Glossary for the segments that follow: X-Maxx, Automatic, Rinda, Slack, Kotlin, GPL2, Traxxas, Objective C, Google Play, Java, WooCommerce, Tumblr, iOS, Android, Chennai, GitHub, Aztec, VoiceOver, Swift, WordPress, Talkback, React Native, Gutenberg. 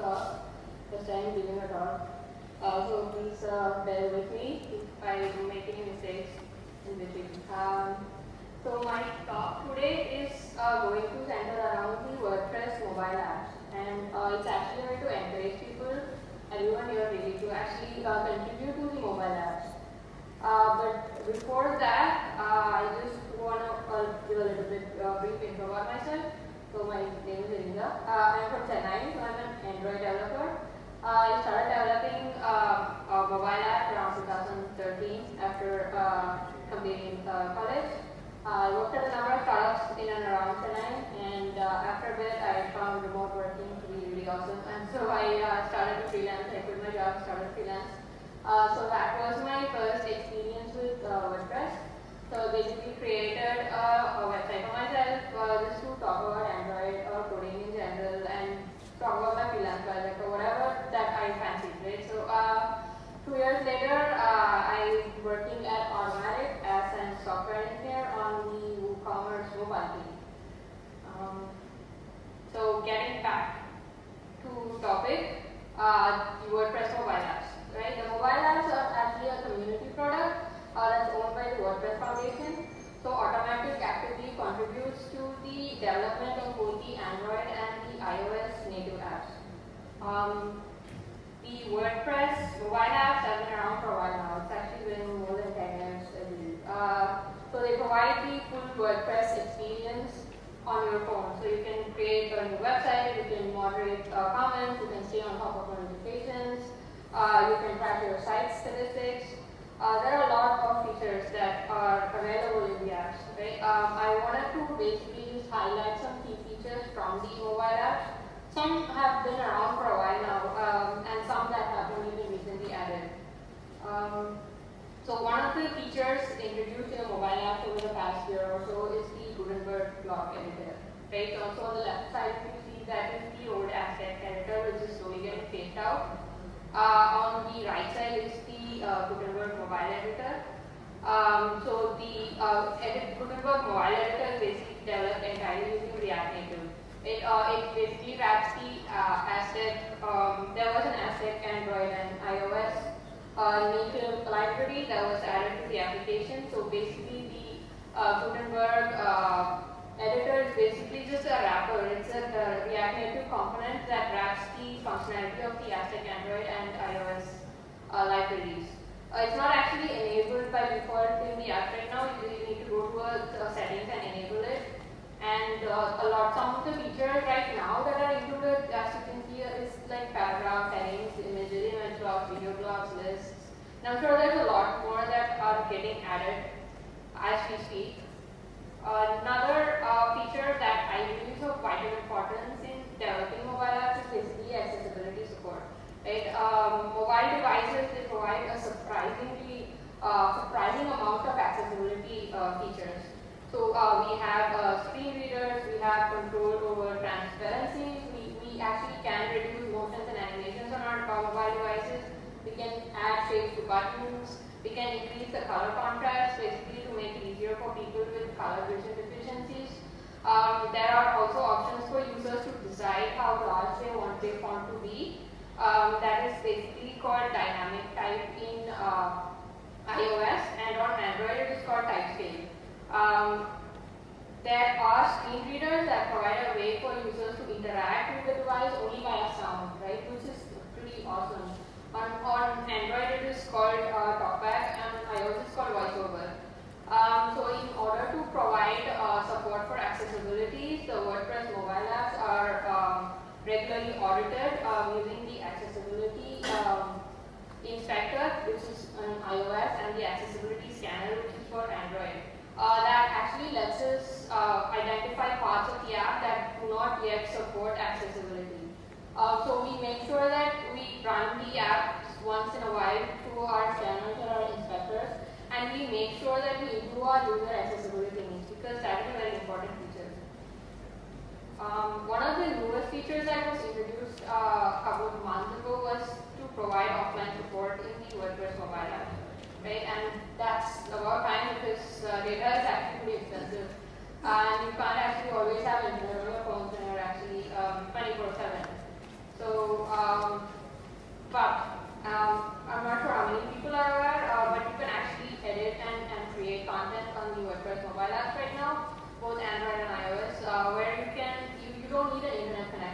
much the time given at all. So please bear with me if I make any mistakes in between. So my talk today is going to center around the WordPress mobile apps, and it's actually going to encourage people, everyone here really, to actually contribute to the mobile apps. But before that, I just want to give a little bit brief info about myself. So my name is Rinda. I'm from Chennai, so I'm an Android developer. I started developing a mobile app around 2013 after completing college. I worked at a number of startups in and around Chennai, and after that I found remote working to be really awesome, and so I started to freelance. I quit my job, started freelance. So that was my first experience with WordPress. So basically created a website for myself just to talk about Android or coding in general and talk about my freelance project or whatever that I fancied, right? So 2 years later, I was working at Automatic as a software engineer on the WooCommerce mobile team. So getting back to topic, the WordPress mobile apps. Right, the mobile apps are actually a community product that's owned by the WordPress Foundation. So Automatic actively contributes to the development of both the Android and the iOS native apps. The WordPress mobile apps have been around for a while now. It's actually been more than 10 years, I believe. So they provide the full WordPress experience on your phone. So you can create a new website, you can moderate comments, you can stay on top of notifications. You can track your site statistics. There are a lot of features that are available in the apps. Right? I wanted to basically just highlight some key features from the mobile apps. Some have been around for a while now, and some that have only been recently added. So one of the features introduced in the mobile apps over the past year or so is the Gutenberg block editor. Right? So on the left side, you see that is the old Aztec editor, which is slowly getting phased out. On the right side is the Gutenberg mobile editor. So the Gutenberg mobile editor is basically developed entirely using React Native. It basically wraps the Aztec, there was an Aztec Android and iOS native library that was added to the application. So basically the Gutenberg editor is basically just a wrapper. It's a React Native component that wraps the functionality of the Aztec Android and iOS libraries. It's not actually enabled by default in the app right now. You need to go to settings and enable it. And some of the features right now that are included, as you can see, is like paragraph, settings, imagery, image blocks, video blocks, lists. And I'm sure there's a lot more that are getting added as we speak. Another feature that I believe is of vital importance in developing mobile apps is basically accessibility support. Right? Mobile devices, they provide a surprising amount of accessibility features. So we have screen readers, we have control over transparencies, we actually can reduce motions and animations on our mobile devices, we can add shapes to buttons, we can increase the color contrast basically to make it easier for people with color vision deficiencies. There are also options for users to decide how large they want their font to be. That is basically called dynamic type in iOS, and on Android it is called type scale. There are screen readers that provide a way for users to interact with the device only via sound, right? Which is pretty awesome. On Android, it is called Talkback, and iOS is called VoiceOver. So in order to provide support for accessibility, the WordPress mobile apps are regularly audited using the accessibility inspector, which is on iOS, and the accessibility scanner, which is for Android. That actually lets us identify parts of the app that do not yet support accessibility. So we make sure that we run the apps once in a while through our scanners or our inspectors, and we make sure that we improve our user accessibility needs, because that is a very important feature. One of the newest features that was introduced a couple of months ago was to provide offline support in the WordPress mobile app, right? And that's about time because data is actually pretty expensive, and you can't actually always have internet on your phones and you're actually 24/7. So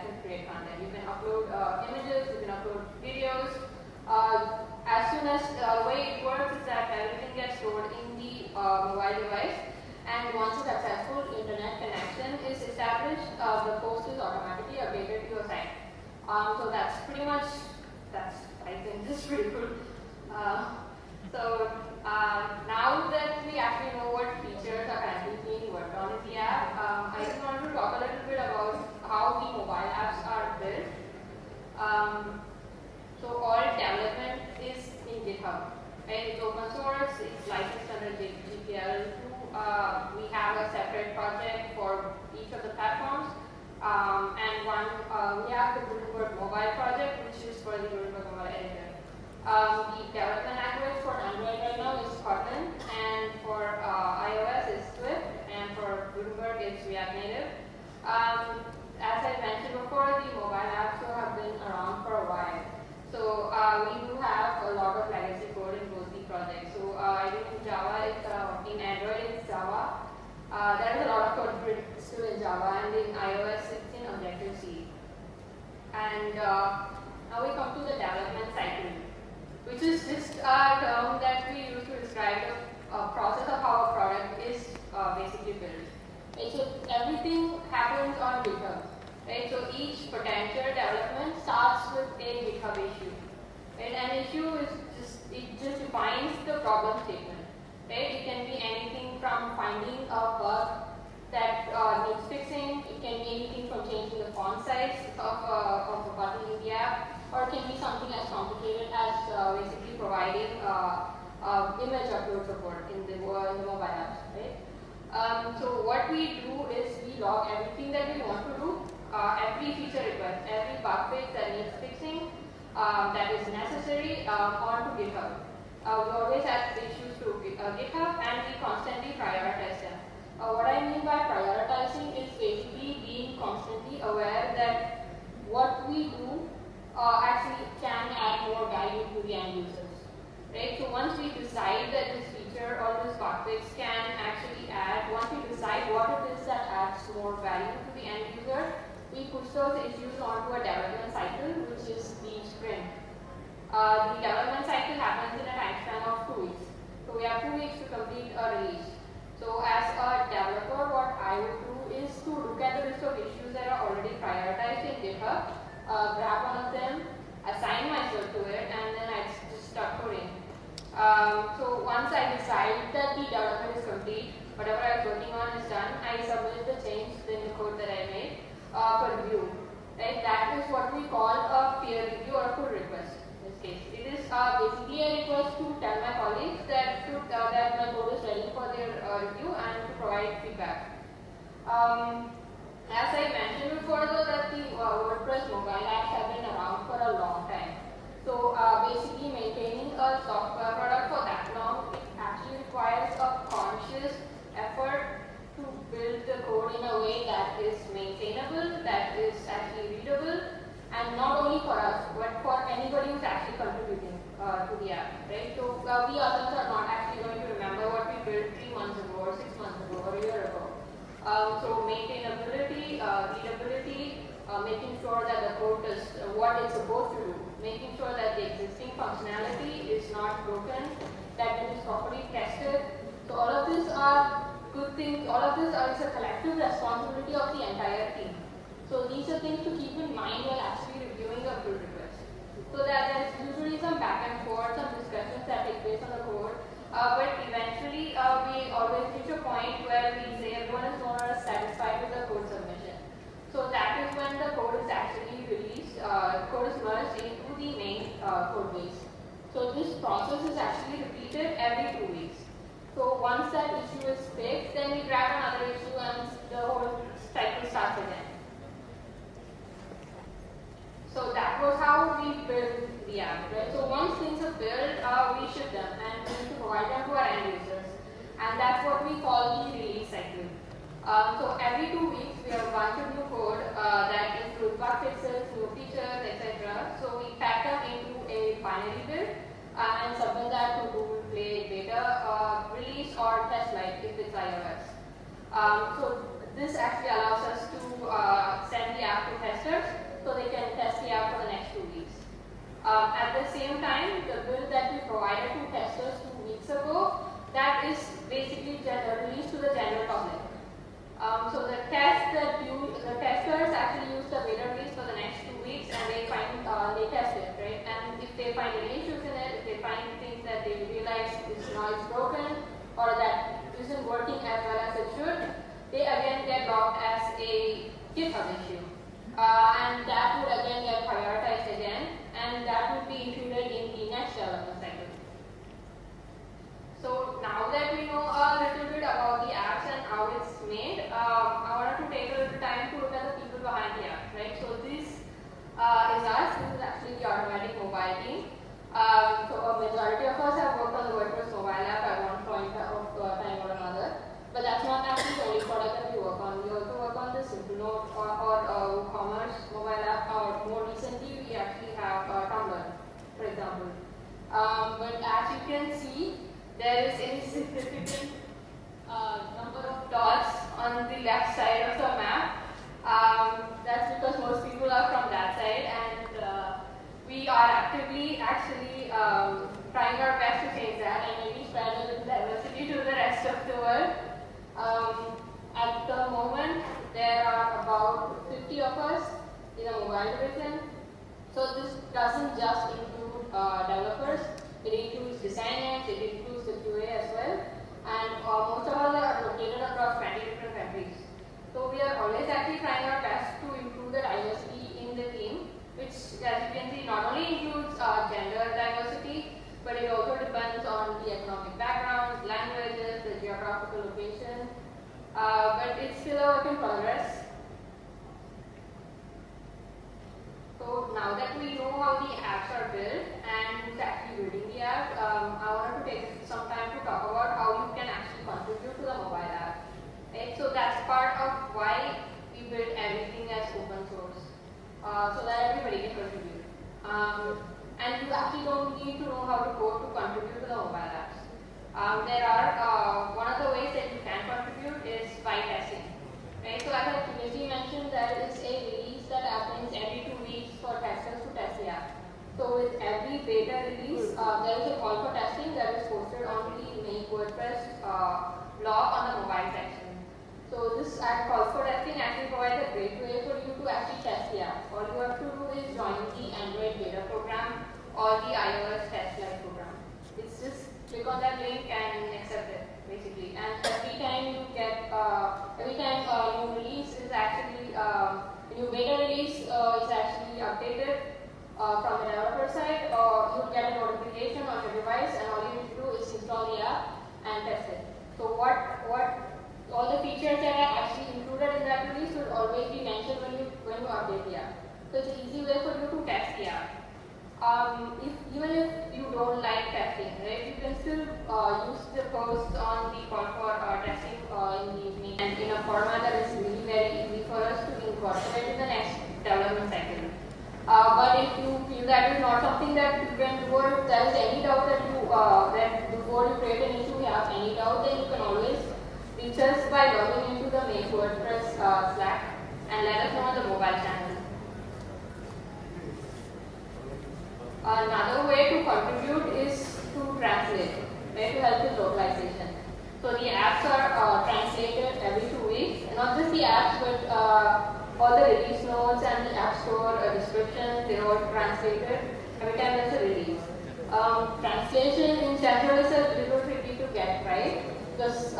and to create content. You can upload images, you can upload videos. As soon as the way it works is that everything gets stored in the mobile device, and once a successful internet connection is established, the post is automatically updated to your site. So that's pretty much, I think this is pretty cool. Now that we actually know what features are currently being worked on in the app, I just wanted to talk a little bit about how the mobile apps are built. All development is in GitHub, right? It's open source, it's licensed under GPL2. We have a separate project for each of the platforms. And we have the Gutenberg mobile project, which is for the Gutenberg mobile editor. The development language for Android right now is Kotlin, and for iOS is Swift, and for Gutenberg it's React Native. As I mentioned before, the mobile apps have been around for a while. So we do have a lot of legacy code in both the projects. So I think in Android it's Java. There is a lot of code still in Java, and in iOS it's in Objective C. And now we come to the development cycle, which is just a term that we use to describe the process of how a product is basically built. And so everything happens on GitHub, right? So each potential development starts with a GitHub issue, right? An issue is just defines the problem statement, right? It can be anything from finding a bug that needs fixing. It can be anything from changing the font size of a button in the app, or it can be something as complicated as basically providing image upload support in the mobile apps, right? So what we do is we log everything that we want to do, every feature request, every bug fix that needs fixing, that is necessary, onto GitHub. We always add issues to GitHub, and we constantly prioritize them. What I mean by prioritizing is basically being constantly aware that what we do actually can add more value to the end users, right? So once we decide that this feature or this bug fix can actually add, once we decide what it is that adds more value to the end user, we push those issues onto a development cycle, which is the sprint. The development cycle happens in a time span of 2 weeks. So we have 2 weeks to complete a release. So as a developer, what I would do is to look at the list of issues that are already prioritized in GitHub, grab one of them, assign myself to it, and then I just start coding. So once I decide that the development is complete, whatever I was working on is done, I submit the change in the code that I made for review. Right? That is what we call a peer review or pull request in this case. It is basically a request to tell my colleagues that my code is ready for their review and to provide feedback. As I mentioned before, though, that the WordPress mobile apps have been around for a long time. So basically maintaining a software product for that long, it actually requires a conscious effort to build the code in a way that is maintainable, that is actually readable, and not only for us, but for anybody who's actually contributing to the app, right? So we others are not actually going to remember what we built 3 months ago, or 6 months ago, or a year ago. So maintainability, readability, making sure that the code does what it's supposed to do, making sure that the existing functionality is not broken, that it is properly tested. So all of these are good things. All of these are a collective responsibility of the entire team. So these are things to keep in mind while actually reviewing a pull request. So that there's usually some back and forth, some discussions that take place on the code. But eventually, we always reach a point where we say everyone is more or less satisfied with the code submission. So that is when the code is actually released, code is merged into the main code base. So this process is actually repeated every 2 weeks. So once that issue is fixed, then we grab another issue and the whole cycle starts again. So that was how we built the app, right? So once things are built, we ship them and we need to provide them to our end users, and that's what we call the release cycle. So every 2 weeks we have a bunch of new code that includes bug fixes, new features, etc. So we pack them into a binary build and submit that to Google Play beta release or test light if it's iOS. So this actually allows us to send the app to testers At the same time, the build that we provided to testers 2 weeks ago, that is basically released to the general public. So the testers actually use the beta release for the next 2 weeks, and they find they test it, right? And if they find any issues in it, if they find things that they realize is now it's broken or that isn't working as well as it should, they again get logged as a GitHub issue, and that would again get prioritized again, and that would be included in the next development cycle. So now that we know a little bit about the apps and how it's made, I wanted to take a little time to look at the people behind the apps, right? So this is us. This is actually the Automatic mobile team. So a majority of us have worked on the WordPress mobile app at one point of time or another, but that's not actually the only product that we work on. We also work on the SimpleNote or WooCommerce mobile app, or more recently we actually have Tumblr, for example. But as you can see, there is a significant number of dots on the left side of the map. That's because most people are from that side, and we are actively actually trying our best to change that and maybe spread a little diversity to the rest of the world. At the moment, there are about 50 of us in a mobile division. So this doesn't just include developers. It includes designers, it includes the QA as well, and most of us are located across 20 different countries. So we are always actually trying our best to improve the diversity in the team, which as you can see not only includes gender diversity, but it also depends on the economic backgrounds, languages, the geographical location, but it's still a work in progress. So now that we know how the apps are built and who's actually building the app, I wanted to take some time to talk about how you can actually contribute to the mobile app. Right? So that's part of why we build everything as open source, so that everybody can contribute. And you actually don't need to know how to code to contribute to the mobile apps. There are one of the ways that you can contribute is by testing. Right? So as I previously mentioned, there is a release that happens every 2 weeks for testers to test the app. So with every beta release, there is a call for testing that is posted on the Make WordPress blog on the mobile section. So this call for testing actually provides a great way for you to actually test the app. All you have to do is join the Android beta program or the iOS test live program. It's just click on that link and accept it, basically. And every time you get, every time you release is actually new beta release is actually updated from the developer side, or you'll get a notification on your device, and all you need to do is install the app and test it. So what all the features that are actually included in that release will always be mentioned when you update the app. So it's an easy way for you to test the app. Even if you don't like testing, right, you can still use the posts on the call for testing in the evening, and in a format that is really very easy for us to incorporate in the next development cycle. But if you feel that is not something that you can do, or if there is any doubt that you that before you create an issue you have any doubt, then you can always reach us by logging into the Make WordPress Slack and let us know on the mobile channel. Another way to contribute is to translate, right, to help with localization. So the apps are translated every 2 weeks, and not just the apps, but all the release notes and the app store descriptions, they're all translated every time there's a release. Translation in general is a little tricky to get, right? Because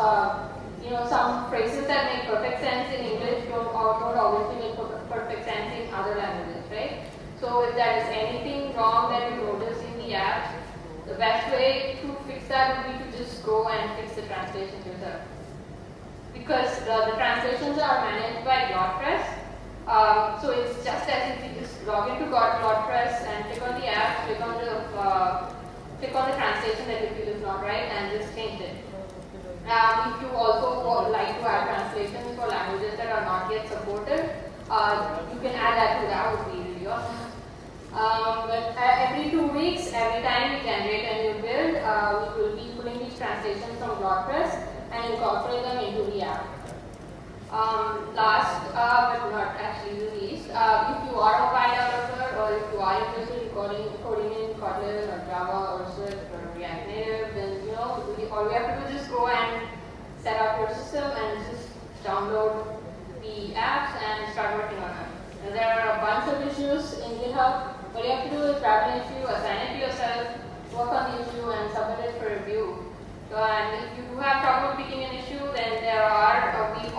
some phrases that make perfect sense in English don't always make perfect sense in other languages, right? So if there is anything wrong that you notice in the app, the best way to fix that would be to just go and fix the translation yourself. Because the translations are managed by WordPress, so it's just as if you just log into WordPress and click on the app, click on the translation that you feel is not right, and just change it. If you also like to add translations for languages that are not yet supported, you can add that to that. But every 2 weeks, every time we generate a new build, we will be putting these translations from WordPress and incorporate them into the app. Last but not actually the least, if you are a mobile developer or if you are interested in coding set up your system and just download the apps and start working on them. And there are a bunch of issues in GitHub. What you have to do is grab an issue, assign it to yourself, work on the issue, and submit it for review. So, and if you have trouble picking an issue, then there are, we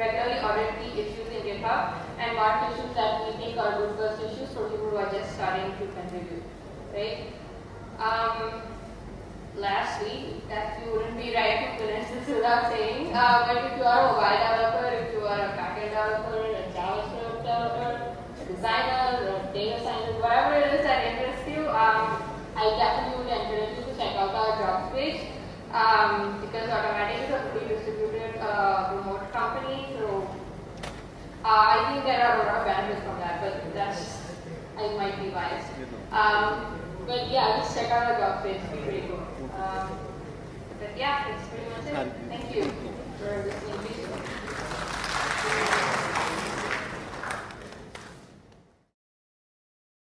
regularly audit the issues in GitHub and mark issues that we think are good first issues for people who are just starting to contribute, right? Lastly, that you wouldn't be right to finish this without saying, but if you are a mobile developer, if you are a backend developer, a JavaScript developer, a designer, a data scientist, whatever it is that interests you, I definitely would encourage you to check out our jobs page, because Automatic is a fully distributed remote company, so I think there are a lot of benefits from that, but that's, I might be biased. But yeah, just check out our job page, it's pretty cool. But yeah, that's pretty much it. Thank you for listening to me.